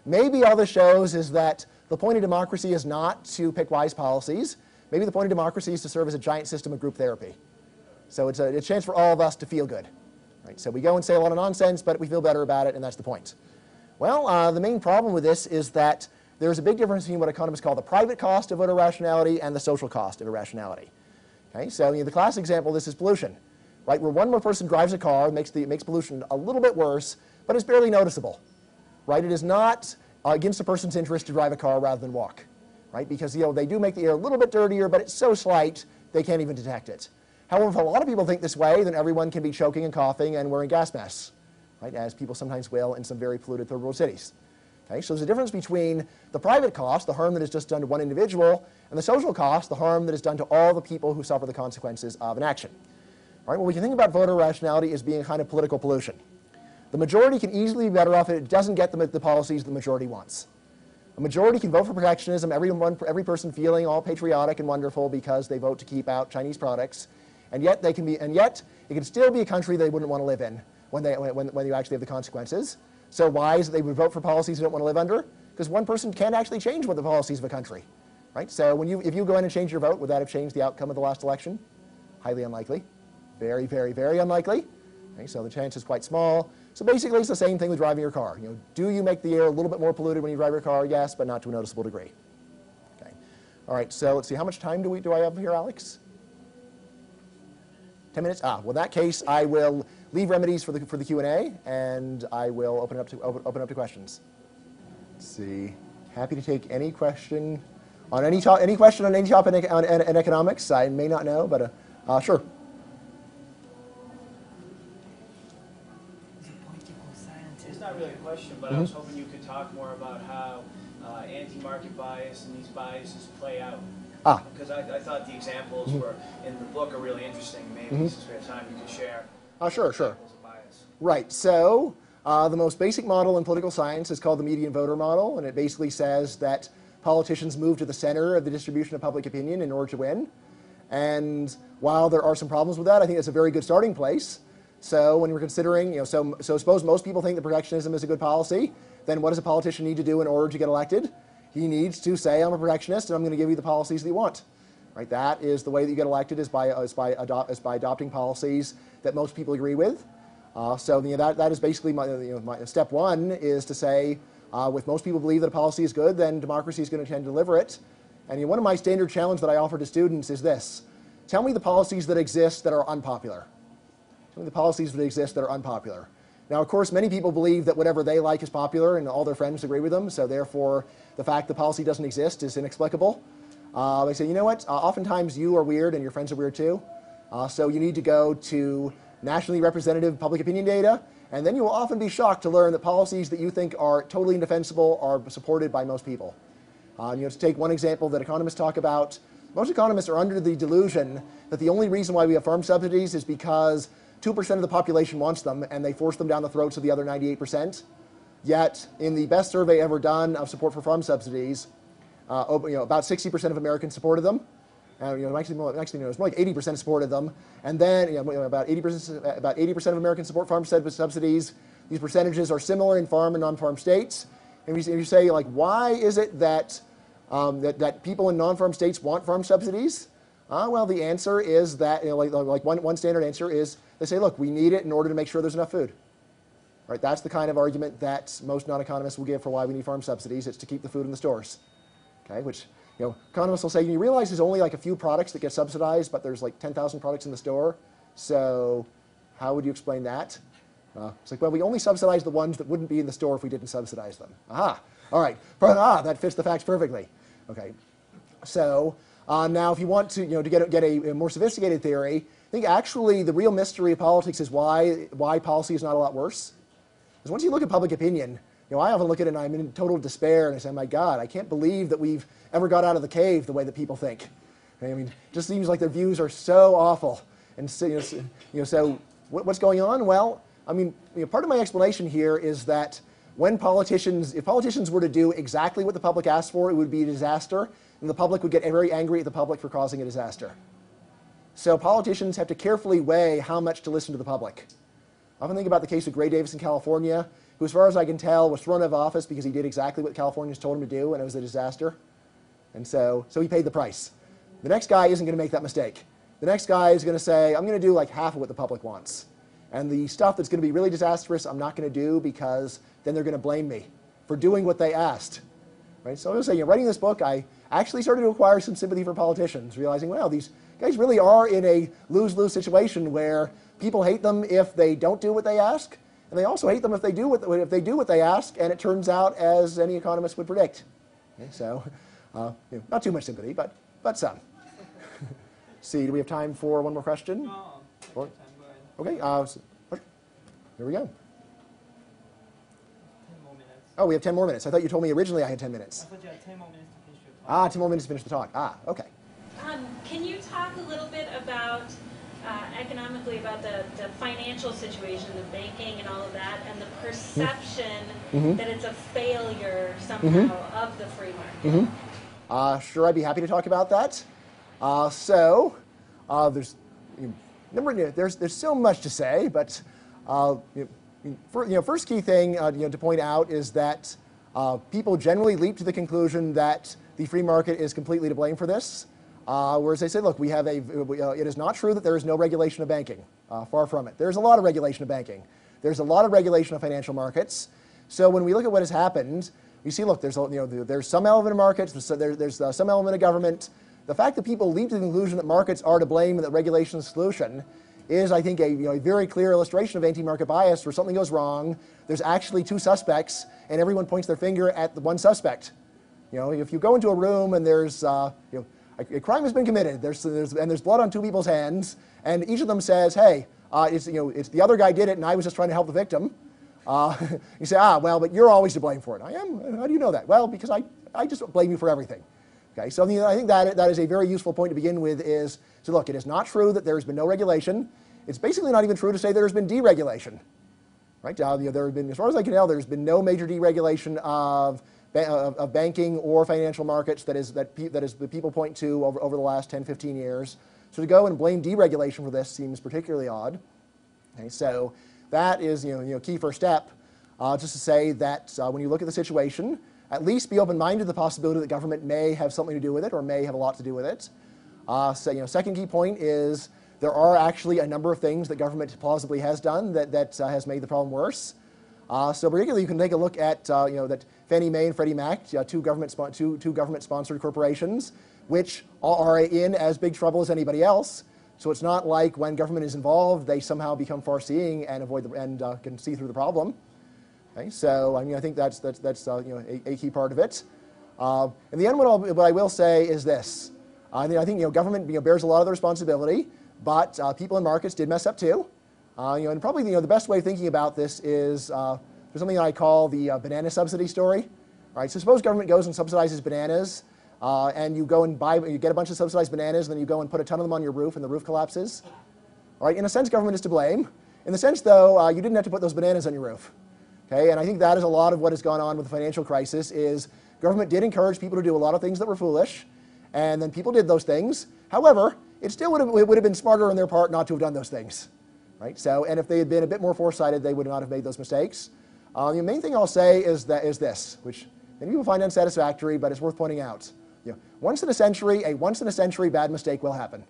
Maybe all this shows is that the point of democracy is not to pick wise policies. Maybe the point of democracy is to serve as a giant system of group therapy. So it's a chance for all of us to feel good. Right? So we go and say a lot of nonsense, but we feel better about it, and that's the point. Well, the main problem with this is that there's a big difference between what economists call the private cost of irrationality and the social cost of irrationality. Okay? So the classic example of this is pollution, right? Where one more person drives a car, makes pollution a little bit worse, but it's barely noticeable. Right? It is not against a person's interest to drive a car rather than walk, right? Because they do make the air a little bit dirtier, but it's so slight they can't even detect it. However, if a lot of people think this way, then everyone can be choking and coughing and wearing gas masks, right? As people sometimes will in some very polluted third world cities. Okay? So there's a difference between the private cost, the harm that is just done to one individual, and the social cost, the harm that is done to all the people who suffer the consequences of an action. All right? Well, we can think about voter irrationality as being a kind of political pollution. The majority can easily be better off if it doesn't get the policies the majority wants. A majority can vote for protectionism, every person feeling all patriotic and wonderful because they vote to keep out Chinese products, and yet it can still be a country they wouldn't want to live in when you actually have the consequences. So why is it they would vote for policies they don't want to live under? Because one person can't actually change what the policies of a country, right? So if you go in and change your vote, would that have changed the outcome of the last election? Highly unlikely. Very, very, very unlikely. Okay, so the chance is quite small. So basically, it's the same thing with driving your car. Do you make the air a little bit more polluted when you drive your car? Yes, but not to a noticeable degree. Okay. All right, so let's see. How much time do I have here, Alex? 10 minutes? Well, in that case, I will leave remedies for the Q&A, and I will open up to questions. Let's see. Happy to take any question on any topic on economics. I may not know, but sure. But I was hoping you could talk more about how anti-market bias and these biases play out. Because I thought the examples were in the book are really interesting. Maybe this is a fair time you could share. Sure. Bias. Right. So the most basic model in political science is called the median voter model, and it basically says that politicians move to the center of the distribution of public opinion in order to win. And while there are some problems with that, I think it's a very good starting place. So when we're considering, so suppose most people think that protectionism is a good policy, then what does a politician need to do in order to get elected? He needs to say, I'm a protectionist, and I'm going to give you the policies that you want. Right? That is the way that you get elected, is by adopting policies that most people agree with. So that is basically my step one, is to say, if most people believe that a policy is good, then democracy is going to tend to deliver it. And one of my standard challenges that I offer to students is this. Tell me the policies that exist that are unpopular. The policies that exist that are unpopular. Now, of course, many people believe that whatever they like is popular and all their friends agree with them, so therefore the fact the policy doesn't exist is inexplicable. They say, you know what, oftentimes you are weird and your friends are weird too, so you need to go to nationally representative public opinion data, and then you will often be shocked to learn that policies that you think are totally indefensible are supported by most people. To take one example that economists talk about, most economists are under the delusion that the only reason why we have farm subsidies is because 2% of the population wants them, and they force them down the throats of the other 98%. Yet, in the best survey ever done of support for farm subsidies, about 60% of Americans supported them. It was more like 80% supported them. And then about 80% of Americans support farm subsidies. These percentages are similar in farm and non-farm states. And if you say, like, why is it that, that people in non-farm states want farm subsidies? Well, the answer is that, one standard answer is, they say, look, we need it in order to make sure there's enough food. Right? That's the kind of argument that most non-economists will give for why we need farm subsidies. It's to keep the food in the stores. Okay? Which, economists will say, you realize there's only like a few products that get subsidized, but there's like 10,000 products in the store. So how would you explain that? It's like, well, we only subsidize the ones that wouldn't be in the store if we didn't subsidize them. Aha. All right. That fits the facts perfectly. Okay. So now if you want to get a more sophisticated theory, I think actually the real mystery of politics is why policy is not a lot worse. Because once you look at public opinion, I often look at it and I'm in total despair and I say, my God, I can't believe that we've ever got out of the cave the way that people think. I mean, it just seems like their views are so awful. And so, so what's going on? Well, I mean, part of my explanation here is that if politicians were to do exactly what the public asked for, it would be a disaster, and the public would get very angry at the public for causing a disaster. So politicians have to carefully weigh how much to listen to the public. I often think about the case of Gray Davis in California, who, as far as I can tell, was thrown out of office because he did exactly what Californians told him to do, and it was a disaster. And so he paid the price. The next guy isn't going to make that mistake. The next guy is going to say, I'm going to do like half of what the public wants. And the stuff that's going to be really disastrous, I'm not going to do, because then they're going to blame me for doing what they asked. Right? So I was saying, writing this book, I actually started to acquire some sympathy for politicians, realizing, well, these guys really are in a lose-lose situation where people hate them if they don't do what they ask, and they also hate them if they do what they ask, and it turns out as any economist would predict. Okay, so you know, not too much sympathy, but some. See, do we have time for one more question? Oh, or, okay, here we go. 10 more minutes. Oh, we have 10 more minutes. I thought you told me originally I had 10 minutes. I thought you had 10 more minutes to finish your talk. Ah, 10 more minutes to finish the talk. Ah, okay. Can you talk a little bit about, economically, about the financial situation, the banking and all of that, and the perception that it's a failure somehow of the free market? Sure, I'd be happy to talk about that. There's so much to say, but first key thing to point out is that people generally leap to the conclusion that the free market is completely to blame for this. Whereas they say, look, we have it is not true that there is no regulation of banking. Far from it. There's a lot of regulation of banking. There's a lot of regulation of financial markets. So when we look at what has happened, we see, look, there's some element of markets, there's some element of government. The fact that people leap to the conclusion that markets are to blame and that regulation is the solution is, I think, a very clear illustration of anti-market bias, where something goes wrong, there's actually two suspects, and everyone points their finger at the one suspect. You know, if you go into a room and there's, a crime has been committed, there's blood on two people's hands, and each of them says, hey, it's the other guy did it, and I was just trying to help the victim. You say, well, but you're always to blame for it. I am? How do you know that? Well, because I just blame you for everything. Okay, so I think that is a very useful point to begin with, is to look, it is not true that there's been no regulation. It's basically not even true to say there's been deregulation. Right? There have been, as far as I can tell, there's been no major deregulation of banking or financial markets that people point to over the last 10, 15 years. So to go and blame deregulation for this seems particularly odd. Okay, so that is key first step, just to say that when you look at the situation, at least be open-minded to the possibility that government may have something to do with it or may have a lot to do with it. Second key point is there are actually a number of things that government plausibly has done that has made the problem worse. So particularly, you can take a look at that Fannie Mae and Freddie Mac, two government-sponsored corporations, which are in as big trouble as anybody else. So it's not like when government is involved, they somehow become far-seeing and can see through the problem. Okay, so I think that's a key part of it. In the end, what I will say is this: I think government bears a lot of the responsibility, but people in markets did mess up too. And probably the best way of thinking about this is there's something that I call the banana subsidy story. All right, so suppose government goes and subsidizes bananas, and you go and you get a bunch of subsidized bananas, and then you go and put a ton of them on your roof, and the roof collapses. All right, in a sense, government is to blame. In the sense, though, you didn't have to put those bananas on your roof. Okay, and I think that is a lot of what has gone on with the financial crisis, is government did encourage people to do a lot of things that were foolish, and then people did those things. However, it still would have been smarter on their part not to have done those things. Right? So, and if they had been a bit more foresighted, they would not have made those mistakes. The main thing I'll say is this, which many people find unsatisfactory, but it's worth pointing out. A once in a century bad mistake will happen.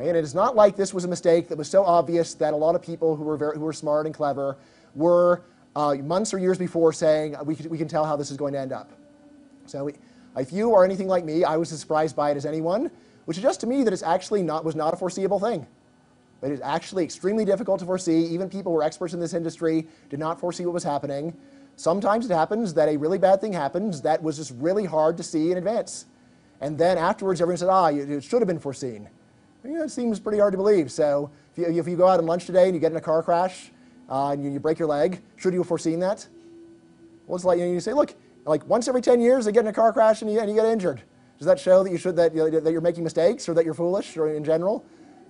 Okay? And it is not like this was a mistake that was so obvious that a lot of people who were smart and clever were months or years before saying, we can tell how this is going to end up. So if you are anything like me, I was as surprised by it as anyone, which suggests to me that it's actually was not a foreseeable thing. But it's actually extremely difficult to foresee. Even people who are experts in this industry did not foresee what was happening. Sometimes it happens that a really bad thing happens that was just really hard to see in advance. And then afterwards, everyone said, it should have been foreseen. It seems pretty hard to believe. So if you go out on lunch today and you get in a car crash, and you break your leg, should you have foreseen that? Well, it's like you say, look, like once every 10 years they get in a car crash and you get injured. Does that show that that you're making mistakes or that you're foolish or in general?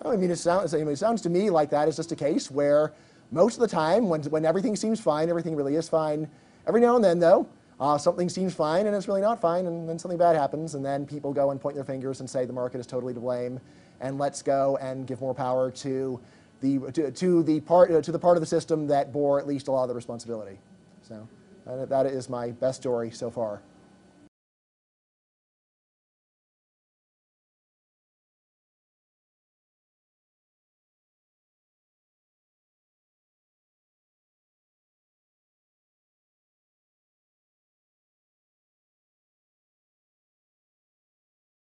It sounds to me like that is just a case where most of the time when everything seems fine, everything really is fine. Every now and then, though, something seems fine and it's really not fine, and then something bad happens, and then people go and point their fingers and say the market is totally to blame, and let's go and give more power to to the part of the system that bore at least a lot of the responsibility. So that is my best story so far.